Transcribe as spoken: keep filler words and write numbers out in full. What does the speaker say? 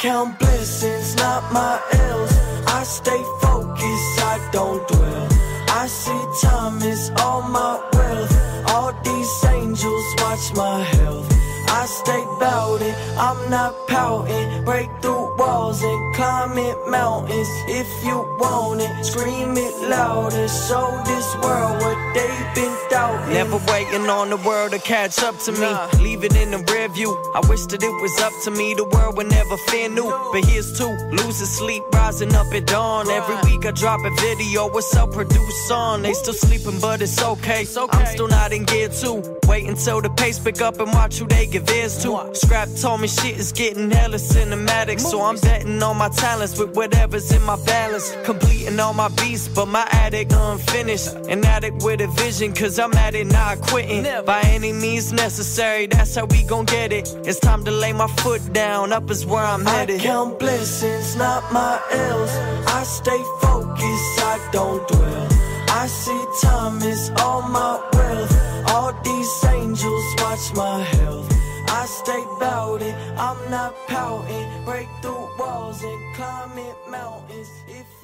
count blessings, not my ills. I stay focused, I don't dwell. I see time is all my wealth. All these angels watch my health. I stay bouted, I'm not pouting. Break through walls and climbing mountains. If you want it, scream it loud and show this world what they've been doubting. Never waiting on the world to catch up to me. Nah. Leave it in the rear view. I wish that it was up to me. The world would never fear new. No. But here's two. Losing sleep, rising up at dawn. Right. Every week I drop a video, a self-produced song. They still sleeping, but it's okay. it's okay. I'm still not in gear too. Wait until the pace pick up and watch who they give theirs to. Scrap told me shit is getting hella cinematic. So I'm betting on my talents with whatever's in my balance. Completing all my beats, but my attic unfinished. An addict with a vision, cause I'm at it, not quitting. By any means necessary, that's how we gon' get it. It's time to lay my foot down, up is where I'm headed. I count blessings, not my ills. I stay focused, I don't dwell. I see time is all my wealth. All these angels watch my health. I stay bouted, I'm not pouting. Break through walls and climbing mountains. If